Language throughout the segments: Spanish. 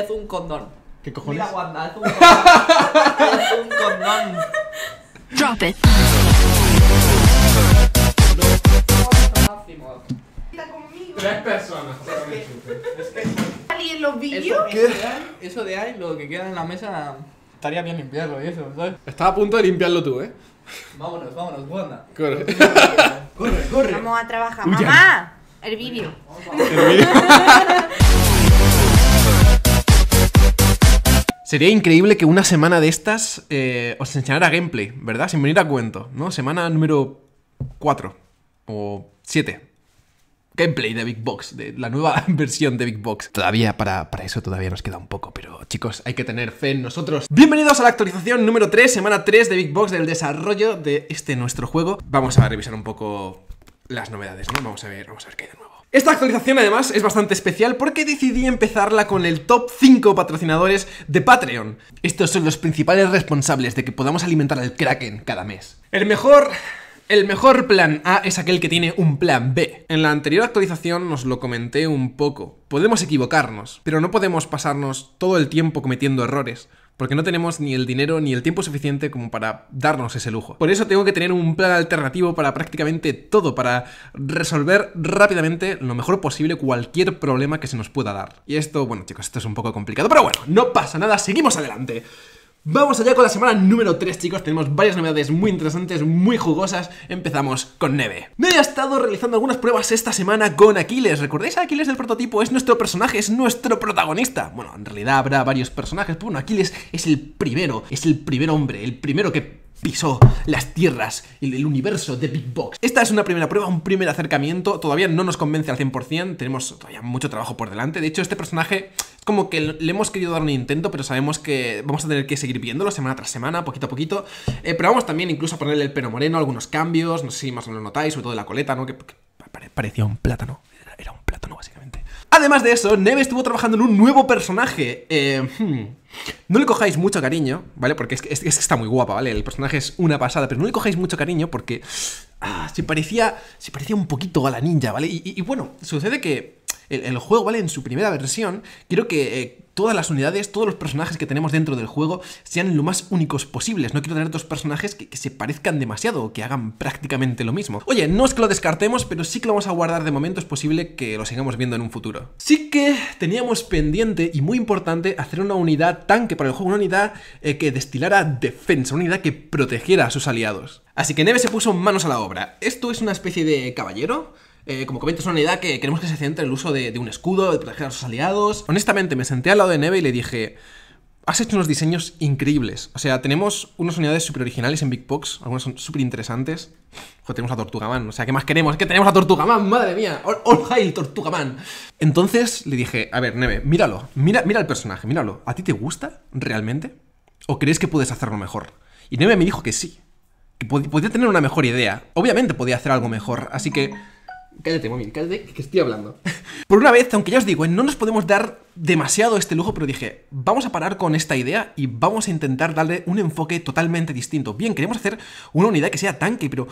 es un condón. ¿Qué cojones? Mira, Wanda, es un condón. Es un condón. Drop it. Tres personas. ¿Y en los vídeos? Eso de ahí, lo que queda en la mesa, estaría bien limpiarlo y eso, ¿sabes? Estaba a punto de limpiarlo tú, ¿eh? Vámonos, vámonos, Wanda. Corre. Corre, corre. Vamos a trabajar. Uy, mamá, el vídeo. Sería increíble que una semana de estas os enseñara gameplay, ¿verdad? Sin venir a cuento, ¿no? Semana número 4 o 7. Gameplay de Big Box, de la nueva versión de Big Box. Todavía, para eso todavía nos queda un poco, pero chicos, hay que tener fe en nosotros. Bienvenidos a la actualización número 3, semana 3 de Big Box, del desarrollo de este nuestro juego. Vamos a revisar un poco las novedades, ¿no? Vamos a ver qué hay de nuevo. Esta actualización además es bastante especial porque decidí empezarla con el top 5 patrocinadores de Patreon. Estos son los principales responsables de que podamos alimentar al Kraken cada mes. El mejor plan A es aquel que tiene un plan B. En la anterior actualización nos lo comenté un poco. Podemos equivocarnos, pero no podemos pasarnos todo el tiempo cometiendo errores, porque no tenemos ni el dinero ni el tiempo suficiente como para darnos ese lujo. Por eso tengo que tener un plan alternativo para prácticamente todo, para resolver rápidamente, lo mejor posible, cualquier problema que se nos pueda dar. Y esto, bueno chicos, esto es un poco complicado, pero bueno, no pasa nada, seguimos adelante. Vamos allá con la semana número 3, chicos. Tenemos varias novedades muy interesantes, muy jugosas. Empezamos con Neve. Neve ha estado realizando algunas pruebas esta semana con Aquiles. ¿Recordáis a Aquiles del prototipo? Es nuestro personaje, es nuestro protagonista. Bueno, en realidad habrá varios personajes, pero bueno, Aquiles es el primer hombre, el primero que pisó las tierras, el universo de Big Box. Esta es una primera prueba, un primer acercamiento. Todavía no nos convence al 100%, tenemos todavía mucho trabajo por delante. De hecho, este personaje es como que le hemos querido dar un intento, pero sabemos que vamos a tener que seguir viéndolo semana tras semana, poquito a poquito. Pero vamos también incluso a ponerle el pelo moreno, algunos cambios, no sé si más o menos lo notáis, sobre todo de la coleta, ¿no? Que parecía un plátano, era un plátano básicamente. Además de eso, Neve estuvo trabajando en un nuevo personaje. No le cojáis mucho cariño, ¿vale? Porque es que está muy guapa, ¿vale? El personaje es una pasada, pero no le cojáis mucho cariño porque se parecía un poquito a la ninja, ¿vale? Y bueno, sucede que el juego, ¿vale? En su primera versión, quiero que todas las unidades, todos los personajes que tenemos dentro del juego sean lo más únicos posibles. No quiero tener dos personajes que se parezcan demasiado o que hagan prácticamente lo mismo. Oye, no es que lo descartemos, pero sí que lo vamos a guardar de momento. Es posible que lo sigamos viendo en un futuro. Sí que teníamos pendiente y muy importante hacer una unidad tanque para el juego, una unidad que destilara defensa, una unidad que protegiera a sus aliados. Así que Neve se puso manos a la obra. Esto es una especie de caballero. Como comento, es una unidad que queremos que se centre en el uso de un escudo, de proteger a sus aliados. Honestamente, me senté al lado de Neve y le dije: has hecho unos diseños increíbles. O sea, tenemos unas unidades súper originales en Big Box, algunas son súper interesantes. Joder, tenemos a Tortugaman, o sea, ¿qué más queremos? ¡Que tenemos a Tortugaman! ¡Madre mía! ¡All hail Tortugaman! Entonces le dije: a ver, Neve, míralo, mira el personaje, míralo. ¿A ti te gusta realmente? ¿O crees que puedes hacerlo mejor? Y Neve me dijo que sí, que podía tener una mejor idea. Obviamente podía hacer algo mejor, así que... cállate, mami, cállate, que estoy hablando. Por una vez, aunque ya os digo, no nos podemos dar demasiado este lujo, pero dije, vamos a parar con esta idea y vamos a intentar darle un enfoque totalmente distinto. Bien, queremos hacer una unidad que sea tanque, pero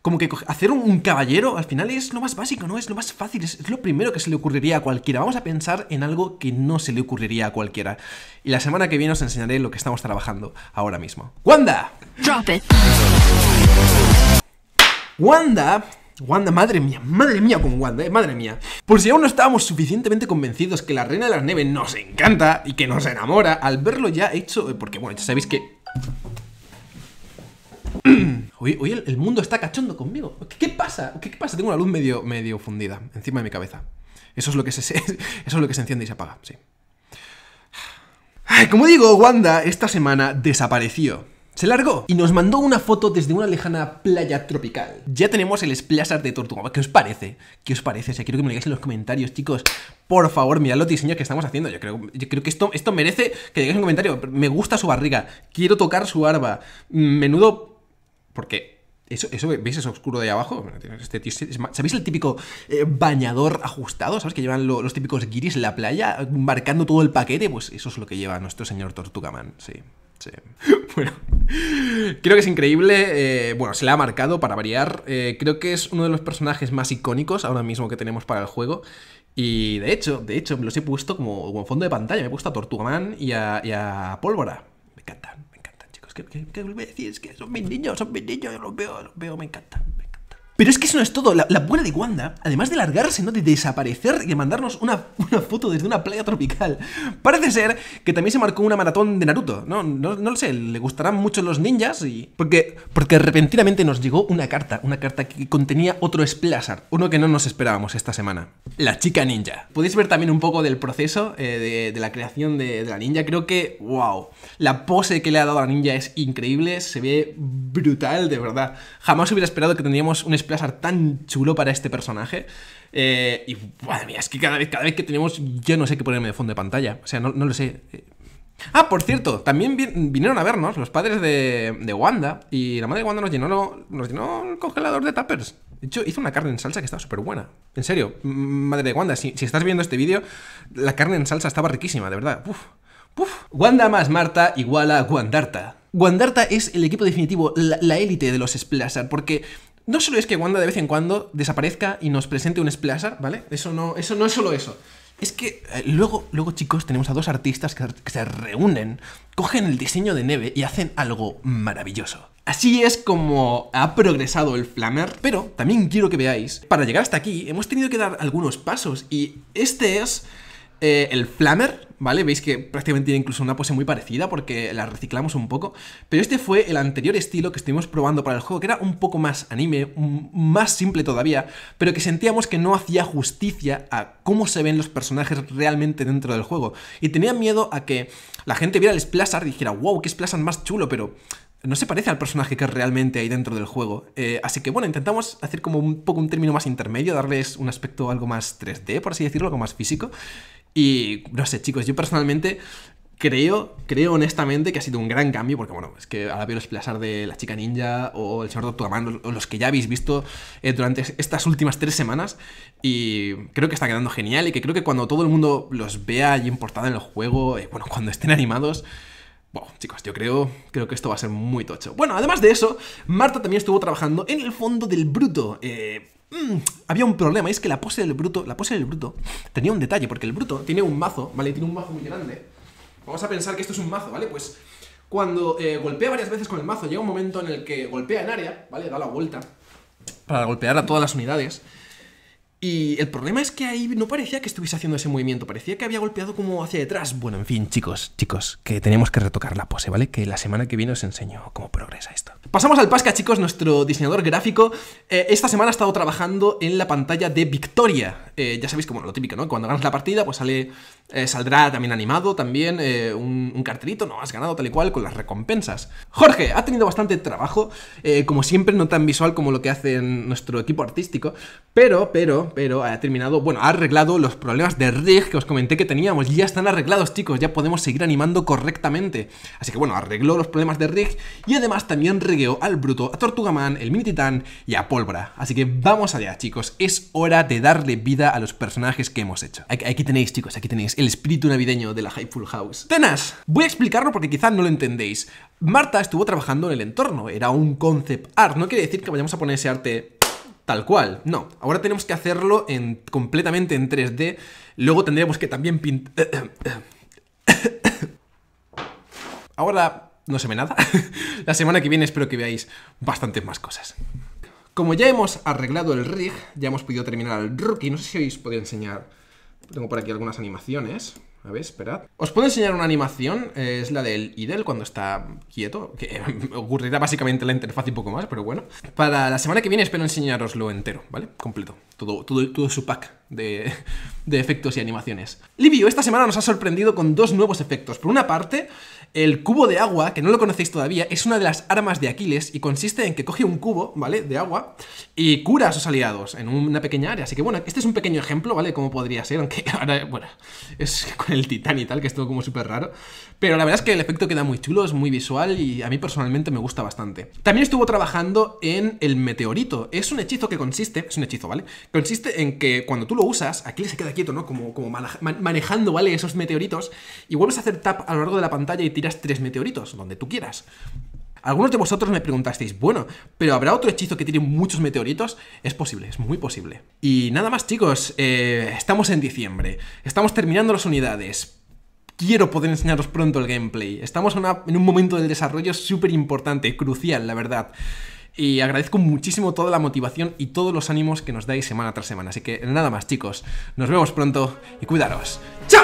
como que hacer un caballero al final es lo más básico, ¿no? Es lo más fácil, es lo primero que se le ocurriría a cualquiera. Vamos a pensar en algo que no se le ocurriría a cualquiera. Y la semana que viene os enseñaré lo que estamos trabajando ahora mismo. ¡Wanda! Drop it. Wanda, madre mía con Wanda, madre mía. Por si aún no estábamos suficientemente convencidos que la Reina de las Neves nos encanta y que nos enamora, al verlo ya hecho, porque bueno, ya sabéis que... Hoy el mundo está cachondo conmigo. ¿Qué pasa? ¿Qué pasa? Tengo una luz medio fundida encima de mi cabeza. Eso es lo que se enciende y se apaga, sí. Ay, como digo, Wanda esta semana desapareció. Se largó y nos mandó una foto desde una lejana playa tropical. Ya tenemos el Splazar de Tortugaman. ¿Qué os parece? ¿Qué os parece? O sea, quiero que me digáis en los comentarios, chicos. Por favor, mirad los diseños que estamos haciendo. Yo creo que esto merece que digáis un comentario. Me gusta su barriga. Quiero tocar su barba. Menudo... Porque... Eso, ¿veis eso oscuro de ahí abajo? Este tío, ¿sabéis el típico bañador ajustado? ¿Sabes? Que llevan los típicos guiris en la playa, marcando todo el paquete. Pues eso es lo que lleva nuestro señor Tortugaman, sí. Sí. Bueno, creo que es increíble. Bueno, se le ha marcado para variar. Creo que es uno de los personajes más icónicos ahora mismo que tenemos para el juego. Y de hecho, me los he puesto como fondo de pantalla. Me he puesto a Tortugaman y a Pólvora. Me encantan, chicos. ¿Qué os voy a decir? Es que son mis niños. Yo los veo, me encantan. Pero es que eso no es todo. La buena de Wanda, además de largarse, ¿no? De desaparecer y de mandarnos una foto desde una playa tropical. Parece ser que también se marcó una maratón de Naruto. No lo sé, le gustarán mucho los ninjas y... Porque repentinamente nos llegó una carta que contenía otro Splazar, uno que no nos esperábamos esta semana. La chica ninja. Podéis ver también un poco del proceso de la creación de la ninja. Creo que, wow, la pose que le ha dado a la ninja es increíble, se ve brutal, de verdad. Jamás hubiera esperado que tendríamos un Splazar tan chulo para este personaje. Y, madre mía, es que cada vez que tenemos, ya no sé qué ponerme de fondo de pantalla. O sea, no lo sé. Ah, por cierto, también vinieron a vernos los padres de Wanda. Y la madre de Wanda nos llenó el congelador de tuppers. De hecho, hizo una carne en salsa que estaba súper buena. En serio, madre de Wanda, si estás viendo este vídeo, la carne en salsa estaba riquísima, de verdad. Puf. Wanda más Marta igual a Wandarta. Wandarta es el equipo definitivo, la élite de los Splazar, porque... no solo es que Wanda de vez en cuando desaparezca y nos presente un Splazar, ¿vale? Eso no es solo eso. Es que luego, chicos, tenemos a dos artistas que se reúnen, cogen el diseño de Neve y hacen algo maravilloso. Así es como ha progresado el Flamer, pero también quiero que veáis, para llegar hasta aquí hemos tenido que dar algunos pasos y este es... el Flamer, ¿vale? Veis que prácticamente tiene incluso una pose muy parecida porque la reciclamos un poco, pero este fue el anterior estilo que estuvimos probando para el juego, que era un poco más anime, más simple todavía, pero que sentíamos que no hacía justicia a cómo se ven los personajes realmente dentro del juego, y tenía miedo a que la gente viera el Splazar y dijera, wow, qué Splazar más chulo, pero... no se parece al personaje que realmente hay dentro del juego. Así que bueno, intentamos hacer como un término más intermedio, darles un aspecto algo más 3D, por así decirlo, algo más físico. Y no sé, chicos, yo personalmente creo honestamente que ha sido un gran cambio, porque bueno, es que ahora veo el Splazar de la chica ninja o el señor Tortugaman, o los que ya habéis visto durante estas últimas 3 semanas, y creo que está quedando genial y que creo que cuando todo el mundo los vea y en portada en el juego, bueno, cuando estén animados... wow, chicos, yo creo que esto va a ser muy tocho. Bueno, además de eso, Marta también estuvo trabajando en el fondo del Bruto. Había un problema, es que la pose del Bruto tenía un detalle, porque el Bruto tiene un mazo, ¿vale? Tiene un mazo muy grande. Vamos a pensar que esto es un mazo, ¿vale? Pues cuando golpea varias veces con el mazo, llega un momento en el que golpea en área, ¿vale? Da la vuelta para golpear a todas las unidades. Y el problema es que ahí no parecía que estuviese haciendo ese movimiento, parecía que había golpeado como hacia detrás. Bueno, en fin, chicos, que tenemos que retocar la pose, ¿vale? Que la semana que viene os enseño cómo progresa esto. Pasamos al PASCA, chicos, nuestro diseñador gráfico. Esta semana ha estado trabajando en la pantalla de victoria. Ya sabéis como lo típico, ¿no? Cuando ganas la partida, pues saldrá también animado, también un cartelito, no, has ganado tal y cual, con las recompensas. Jorge ha tenido bastante trabajo, como siempre, no tan visual como lo que hace nuestro equipo artístico, pero ha terminado, bueno, ha arreglado los problemas de Rig que os comenté que teníamos. Ya están arreglados, chicos, ya podemos seguir animando correctamente. Así que bueno, arregló los problemas de Rig y además también rigueó al Bruto, a Tortugaman, el Mini Titán y a Pólvora. Así que vamos allá, chicos, es hora de darle vida a los personajes que hemos hecho. Aquí tenéis, chicos, aquí tenéis el espíritu navideño de la Hypeful House. Tenas, voy a explicarlo porque quizás no lo entendéis. Marta estuvo trabajando en el entorno, era un concept art, no quiere decir que vayamos a poner ese arte... tal cual, no. Ahora tenemos que hacerlo completamente en 3D. Luego tendremos que también pintar... Ahora no se ve nada. La semana que viene espero que veáis bastantes más cosas. Como ya hemos arreglado el Rig, ya hemos podido terminar el Rookie. No sé si os podría enseñar... tengo por aquí algunas animaciones. A ver, esperad. Os puedo enseñar una animación, es la del Idel cuando está quieto, que ocurrirá básicamente la interfaz y poco más, pero bueno. Para la semana que viene espero enseñároslo entero, ¿vale? Completo. Todo su pack de efectos y animaciones. Livio esta semana nos ha sorprendido con 2 nuevos efectos. Por una parte, el cubo de agua, que no lo conocéis todavía, es una de las armas de Aquiles y consiste en que coge un cubo, ¿vale? De agua y cura a sus aliados en una pequeña área. Así que bueno, este es un pequeño ejemplo, ¿vale? Como podría ser, aunque ahora, bueno, es con el titán y tal, que es todo como súper raro. Pero la verdad es que el efecto queda muy chulo, es muy visual y a mí personalmente me gusta bastante. También estuvo trabajando en el meteorito. Es un hechizo que consiste, es un hechizo, ¿vale? Consiste en que cuando tú lo usas, Aquiles se queda quieto, ¿no? Como manejando, ¿vale? Esos meteoritos y vuelves a hacer tap a lo largo de la pantalla y tiras 3 meteoritos, donde tú quieras. Algunos de vosotros me preguntasteis, bueno, ¿pero habrá otro hechizo que tiene muchos meteoritos? Es posible, es muy posible. Y nada más, chicos, estamos en diciembre, estamos terminando las unidades. Quiero poder enseñaros pronto el gameplay. Estamos en un momento del desarrollo súper importante, crucial, la verdad. Y agradezco muchísimo toda la motivación y todos los ánimos que nos dais semana tras semana. Así que nada más, chicos. Nos vemos pronto y cuidaros. ¡Chao!